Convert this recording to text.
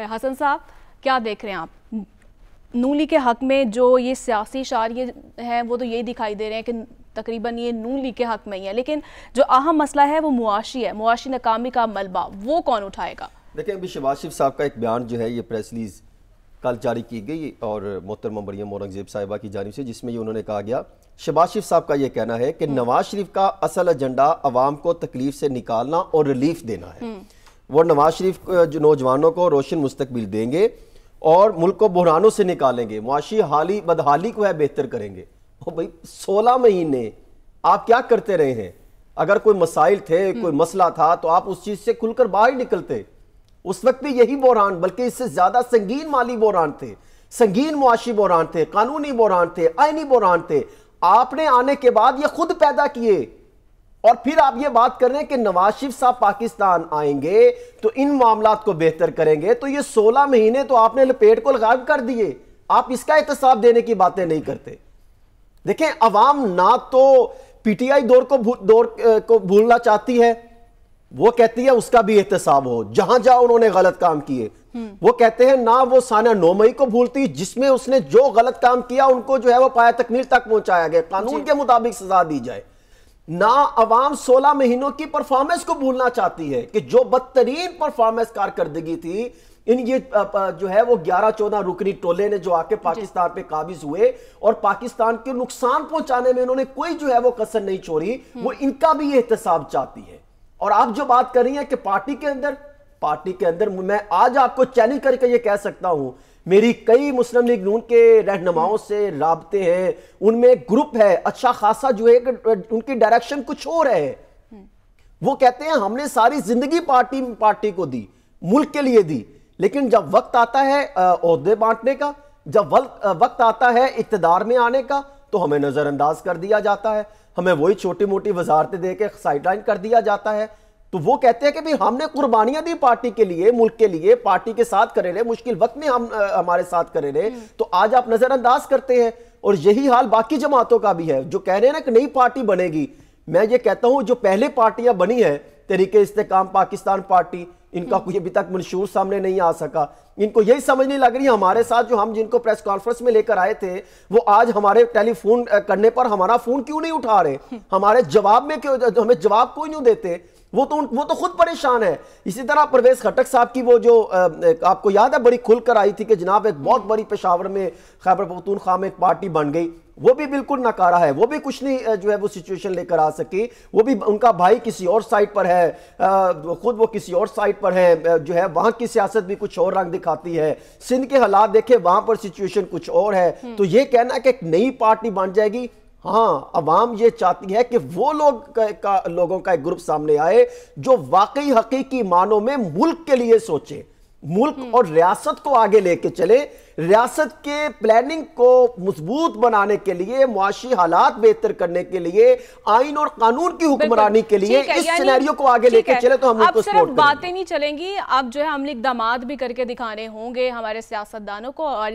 हसन साहब, क्या देख रहे हैं आप नून लीग के हक़ में? जो ये सियासी शारिये हैं वो तो यही दिखाई दे रहे हैं कि तकरीबन ये नून लीग के हक़ में ही है, लेकिन जो अहम मसला है वो मुआशी है, मुआशी नाकामी का मलबा वो कौन उठाएगा? देखिए, अभी शहबाज शरीफ साहब का एक बयान जो है ये प्रेस रिलीज़ कल जारी की गई और मोहतरमा मरियम औरंगज़ेब साहिबा की जानिब से, जिसमें ये उन्होंने कहा गया, शहबाज शरीफ साहब का ये कहना है कि नवाज शरीफ का असल एजेंडा अवाम को तकलीफ से निकालना और रिलीफ देना है। वो नवाज शरीफ नौजवानों को रोशन मुस्तकबिल देंगे और मुल्क को बहरानों से निकालेंगे, मुआशी हाली बदहाली को है बेहतर करेंगे। और भाई 16 महीने आप क्या करते रहे हैं? अगर कोई मसाइल थे, कोई मसला था, तो आप उस चीज़ से खुलकर बाहर निकलते। उस वक्त भी यही बहरान, बल्कि इससे ज्यादा संगीन माली बहरान थे, संगीन मुआशी बहरान थे, कानूनी बहरान थे, आइनी बहरान थे। आपने आने के बाद ये खुद पैदा किए और फिर आप ये बात कर रहे हैं कि नवाज शरीफ साहब पाकिस्तान आएंगे तो इन मामलात को बेहतर करेंगे। तो ये 16 महीने तो आपने लपेट को गायब कर दिए। आप इसका एहतसाब देने की बातें नहीं करते। देखें, अवाम ना तो पीटीआई दौर को भूलना चाहती है, वो कहती है उसका भी एहतसाब हो, जहां जाओ उन्होंने गलत काम किए। वो कहते हैं ना वो साना 9 मई को भूलती जिसमें उसने जो गलत काम किया उनको जो है वो पाया तकमील तक पहुंचाया गया, कानून के मुताबिक सजा दी जाए। ना अवाम 16 महीनों की परफॉर्मेंस को भूलना चाहती है कि जो बदतरीन परफॉर्मेंस कारकर्दगी थी इन ये जो है वो 11-14 रुकनी टोले ने जो आके पाकिस्तान पे काबिज हुए और पाकिस्तान के नुकसान पहुंचाने में इन्होंने कोई जो है वो कसर नहीं छोड़ी, वो इनका भी एहतसाब चाहती है। और आप जो बात कर रही हैं कि पार्टी के अंदर मैं आज आपको चैलेंज करके ये कह सकता हूं, मेरी कई मुस्लिम लीग नून के रहनुमाओं से राबते हैं, उनमें एक ग्रुप है अच्छा खासा जो है उनकी डायरेक्शन कुछ और है। वो कहते हैं हमने सारी जिंदगी पार्टी को दी, मुल्क के लिए दी, लेकिन जब वक्त आता है ओहदे बांटने का, जब वक्त आता है इक्तदार में आने का, तो हमें नजरअंदाज कर दिया जाता है, हमें वही छोटी मोटी वजारतें देके साइडलाइन कर दिया जाता है। तो वो कहते हैं कि भाई हमने कुर्बानियां दी पार्टी के लिए, मुल्क के लिए, पार्टी के साथ करे रहे, मुश्किल वक्त में हम हमारे साथ करे रहे, तो आज आप नजरअंदाज करते हैं। और यही हाल बाकी जमातों का भी है जो कह रहे हैं ना कि नई पार्टी बनेगी। मैं ये कहता हूं जो पहले पार्टियां बनी है, तरीके इस्तेकाम, पाकिस्तान पार्टी, इनका कोई अभी तक मंशूर सामने नहीं आ सका। इनको यही समझ नहीं लग रही हमारे साथ जो हम जिनको प्रेस कॉन्फ्रेंस में लेकर आए थे वो आज हमारे टेलीफोन करने पर हमारा फोन क्यों नहीं उठा रहे, हमारे जवाब में क्यों, हमें जवाब क्यों नहीं देते? वो तो खुद परेशान है। इसी तरह परवेज खटक साहब की वो जो आपको याद है बड़ी खुलकर आई थी कि जनाब एक बहुत बड़ी पेशावर में खैबर पख्तूनख्वा में एक पार्टी बन गई, वो भी बिल्कुल नकारा है, वो भी कुछ नहीं जो है वो सिचुएशन लेकर आ सकी। वो भी उनका भाई किसी और साइड पर है, खुद वो किसी और साइड पर है, जो है वहाँ की सियासत भी कुछ और रंग दिखाती है। सिंध के हालात देखे, वहाँ पर सिचुएशन कुछ और है। तो ये कहना कि एक नई पार्टी बन जाएगी, हाँ अवाम ये चाहती है कि वो लोगों का एक ग्रुप सामने आए जो वाकई हकीकी मानों में मुल्क के लिए सोचे, मुल्क और रियासत को आगे लेके चले, रियासत के प्लानिंग को मजबूत बनाने के लिए, मुआशी हालात बेहतर करने के लिए, आइन और कानून की हुक्मरानी के लिए इस सिनेरियो को आगे लेके चले। तो हम लोग सिर्फ बातें नहीं चलेंगी, अब जो है हमने इकदाम भी करके दिखाने होंगे हमारे सियासतदानों को और